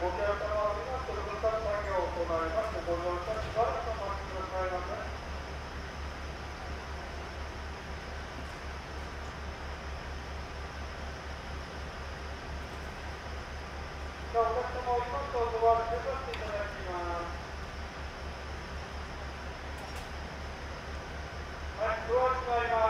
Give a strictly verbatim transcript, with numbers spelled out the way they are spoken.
ご案内します。